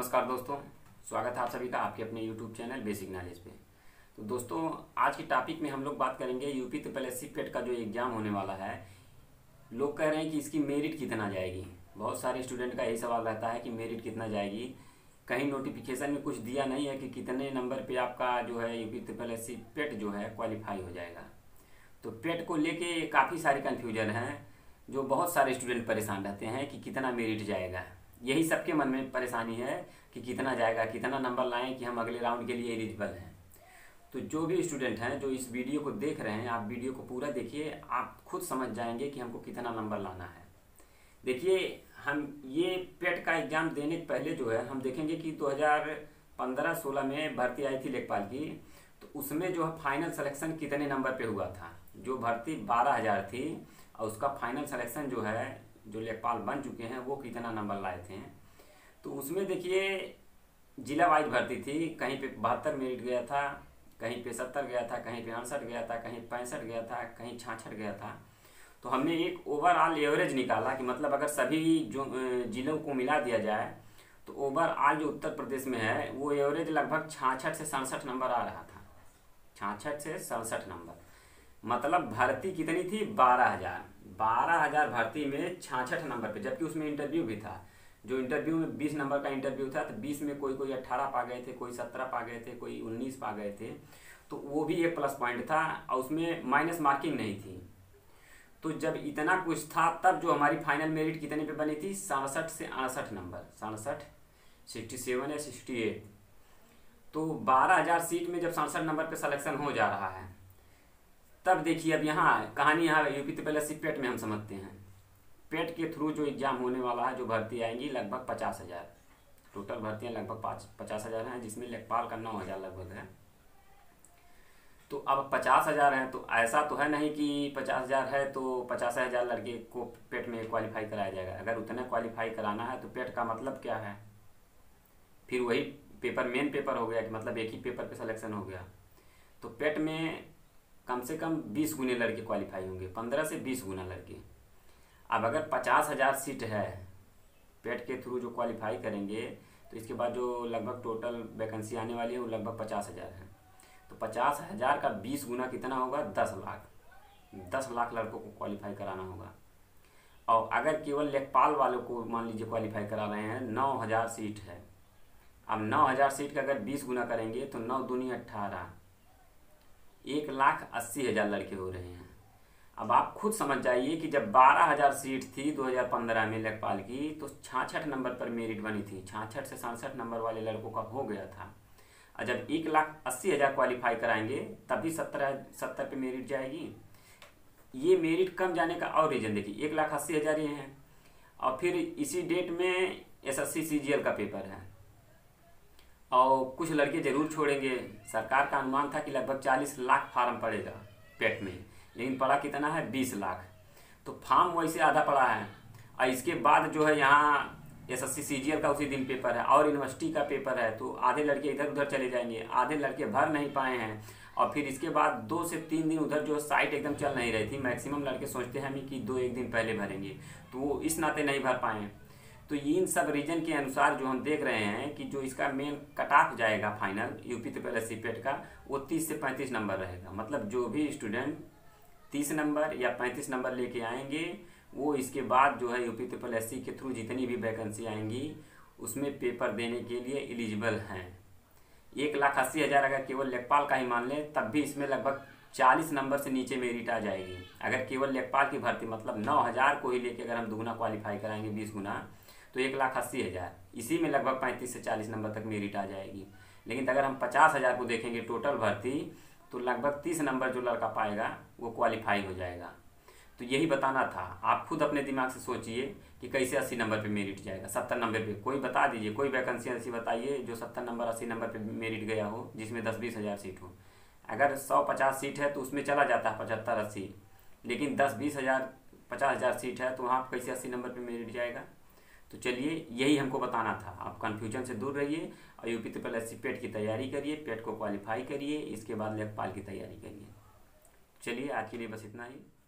नमस्कार दोस्तों, स्वागत है आप सभी का आपके अपने YouTube चैनल बेसिक नॉलेज पे। तो दोस्तों आज के टॉपिक में हम लोग बात करेंगे यूपी ट्रिपल एसएससी पेट का जो एग्ज़ाम होने वाला है। लोग कह रहे हैं कि इसकी मेरिट कितना जाएगी, बहुत सारे स्टूडेंट का यही सवाल रहता है कि मेरिट कितना जाएगी। कहीं नोटिफिकेशन में कुछ दिया नहीं है कि कितने नंबर पर आपका जो है यूपी ट्रिपल एसएससी पेट जो है क्वालिफाई हो जाएगा। तो पेट को लेके काफ़ी सारे कन्फ्यूजन हैं, जो बहुत सारे स्टूडेंट परेशान रहते हैं कि कितना मेरिट जाएगा। यही सबके मन में परेशानी है कि कितना जाएगा, कितना नंबर लाएं कि हम अगले राउंड के लिए एलिजिबल हैं। तो जो भी स्टूडेंट हैं जो इस वीडियो को देख रहे हैं, आप वीडियो को पूरा देखिए, आप खुद समझ जाएंगे कि हमको कितना नंबर लाना है। देखिए हम ये पेट का एग्ज़ाम देने के पहले जो है हम देखेंगे कि 2015-16 में भर्ती आई थी लेखपाल की, तो उसमें जो है फाइनल सलेक्शन कितने नंबर पर हुआ था। जो भर्ती 12,000 थी और उसका फाइनल सलेक्शन जो है जो लेखपाल बन चुके हैं वो कितना नंबर लाए थे। तो उसमें देखिए जिला वाइज भर्ती थी, कहीं पे 72 मेरिट गया था, कहीं पे 70 गया था, कहीं पे 68 गया था, कहीं 65 गया था, कहीं 66 गया था। तो हमने एक ओवरऑल एवरेज निकाला कि मतलब अगर सभी जो जिलों को मिला दिया जाए तो ओवरऑल जो उत्तर प्रदेश में है वो एवरेज लगभग 66 से 67 नंबर आ रहा था। 66 से 67 नंबर मतलब भर्ती कितनी थी 12,000 भर्ती में 66 नंबर पे, जबकि उसमें इंटरव्यू भी था। जो इंटरव्यू में 20 नंबर का इंटरव्यू था, तो 20 में कोई 18 पा गए थे, कोई 17 पा गए थे, कोई 19 पा गए थे, तो वो भी एक प्लस पॉइंट था और उसमें माइनस मार्किंग नहीं थी। तो जब इतना कुछ था तब जो हमारी फाइनल मेरिट कितने पे बनी थी 67 से 68 नंबर, 67 67 या 68। तो 12,000 सीट में जब 67 नंबर पर सलेक्शन हो जा रहा है तब देखिए अब यहाँ कहानी यहाँ यूपी ट्रिपल एसएससी पेट में हम समझते हैं। पेट के थ्रू जो एग्ज़ाम होने वाला है, जो भर्ती आएंगी लगभग 50,000, टोटल भर्तियाँ लगभग 50,000 हैं, जिसमें लेखपाल का 9,000 लगभग है। तो अब 50,000 हैं तो ऐसा तो है नहीं कि 50,000 है तो 50,000 लड़के को पेट में क्वालिफाई कराया जाएगा। अगर उतना क्वालिफाई कराना है तो पेट का मतलब क्या है, फिर वही पेपर मेन पेपर हो गया कि मतलब एक ही पेपर पर सलेक्शन हो गया। तो पेट में कम से कम 20 गुने लड़के क्वालिफाई होंगे, 15 से 20 गुना लड़के। अब अगर 50,000 सीट है पेट के थ्रू जो क्वालिफाई करेंगे तो इसके बाद जो लगभग टोटल वैकेंसी आने वाली है वो लगभग 50,000 है। तो 50,000 का 20 गुना कितना होगा 10 लाख लड़कों को क्वालिफाई कराना होगा। और अगर केवल लेखपाल वालों को मान लीजिए क्वालिफाई करा रहे हैं 9,000 सीट है, अब 9,000 सीट का अगर 20 गुना करेंगे तो 9 दूनी 18, 1,80,000 लड़के हो रहे हैं। अब आप खुद समझ जाइए कि जब 12,000 सीट थी 2015 में लेखपाल की तो 66 नंबर पर मेरिट बनी थी, 66 से 67 नंबर वाले लड़कों का हो गया था। और जब 1,80,000 क्वालिफाई कराएंगे तभी 70 पे मेरिट जाएगी। ये मेरिट कम जाने का और रीज़न देखिए 1,80,000 ये है। और फिर इसी डेट में SSC CGL का पेपर है और कुछ लड़के ज़रूर छोड़ेंगे। सरकार का अनुमान था कि लगभग 40 लाख फार्म पड़ेगा पेट में, लेकिन पड़ा कितना है 20 लाख। तो फार्म वैसे आधा पड़ा है। और इसके बाद जो है यहाँ SSC CGL का उसी दिन पेपर है और यूनिवर्सिटी का पेपर है, तो आधे लड़के इधर उधर चले जाएंगे, आधे लड़के भर नहीं पाए हैं। और फिर इसके बाद 2 से 3 दिन उधर जो साइट एकदम चल नहीं रही थी, मैक्सिमम लड़के सोचते हैं हम कि 2-1 दिन पहले भरेंगे, तो वो इस नाते नहीं भर पाए। तो इन सब रीजन के अनुसार जो हम देख रहे हैं कि जो इसका मेन कट ऑफ जाएगा final UP triple SSC PET का वो 30 से 35 नंबर रहेगा। मतलब जो भी स्टूडेंट 30 नंबर या 35 नंबर लेके आएंगे वो इसके बाद जो है यूपी ट्रिपल एसएससी के थ्रू जितनी भी वैकेंसी आएंगी उसमें पेपर देने के लिए एलिजिबल हैं। 1,80,000 अगर केवल लेखपाल का ही मान लें तब भी इसमें लगभग 40 नंबर से नीचे मेरिट आ जाएगी। अगर केवल लेखपाल की भर्ती मतलब 9,000 को ही लेकर अगर हम दुगुना क्वालिफाई कराएंगे 20 गुना तो 1,80,000, इसी में लगभग 35 से 40 नंबर तक मेरिट आ जाएगी। लेकिन अगर हम 50,000 को देखेंगे टोटल भर्ती तो लगभग 30 नंबर जो लड़का पाएगा वो क्वालिफाई हो जाएगा। तो यही बताना था, आप खुद अपने दिमाग से सोचिए कि कैसे 80 नंबर पे मेरिट जाएगा, 70 नंबर पे। कोई बता दीजिए, कोई वैकेंसी ऐसी बताइए जो 70 नंबर 80 नंबर पे मेरिट गया हो, जिसमें 10-20 हज़ार सीट हो। अगर 150 सीट है तो उसमें चला जाता है 75-80, लेकिन 10-20 हज़ार 50 हज़ार सीट है तो वहाँ कैसे 80 नंबर पर मेरिट जाएगा। तो चलिए यही हमको बताना था, आप कन्फ्यूजन से दूर रहिए और यूपी ट्रिपल एसएससी पेट की तैयारी करिए, पेट को क्वालिफाई करिए, इसके बाद लेखपाल की तैयारी करिए। चलिए आज के लिए बस इतना ही।